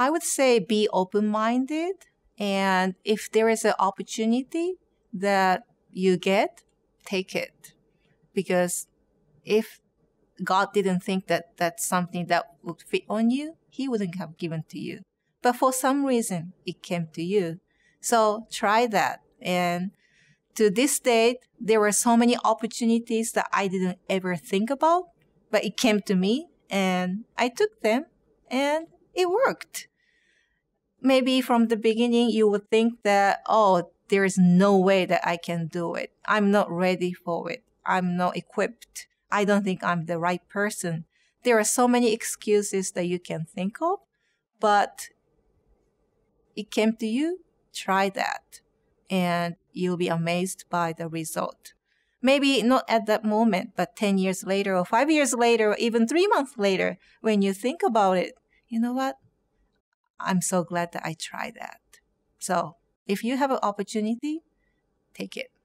I would say be open-minded, and if there is an opportunity that you get, take it. Because if God didn't think that that's something that would fit on you, He wouldn't have given to you. But for some reason, it came to you. So try that. And to this date, there were so many opportunities that I didn't ever think about, but it came to me and I took them and it worked. Maybe from the beginning, you would think that, oh, there is no way that I can do it. I'm not ready for it. I'm not equipped. I don't think I'm the right person. There are so many excuses that you can think of, but it came to you. Try that, and you'll be amazed by the result. Maybe not at that moment, but 10 years later or 5 years later or even 3 months later, when you think about it, you know what? I'm so glad that I tried that. So if you have an opportunity, take it.